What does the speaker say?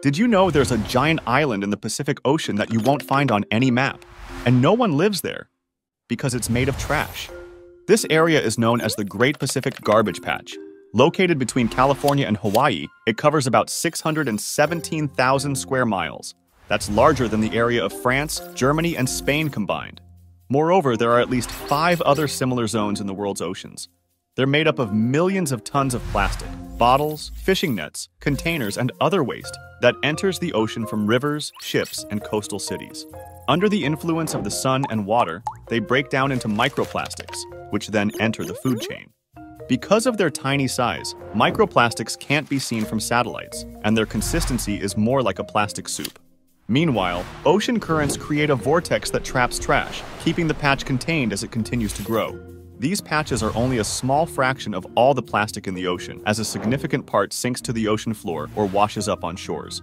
Did you know there's a giant island in the Pacific Ocean that you won't find on any map? And no one lives there because it's made of trash. This area is known as the Great Pacific Garbage Patch. Located between California and Hawaii, it covers about 617,000 square miles. That's larger than the area of France, Germany, and Spain combined. Moreover, there are at least 5 other similar zones in the world's oceans. They're made up of millions of tons of plastic, bottles, fishing nets, containers, and other waste that enters the ocean from rivers, ships, and coastal cities. Under the influence of the sun and water, they break down into microplastics, which then enter the food chain. Because of their tiny size, microplastics can't be seen from satellites, and their consistency is more like a plastic soup. Meanwhile, ocean currents create a vortex that traps trash, keeping the patch contained as it continues to grow. These patches are only a small fraction of all the plastic in the ocean, as a significant part sinks to the ocean floor or washes up on shores.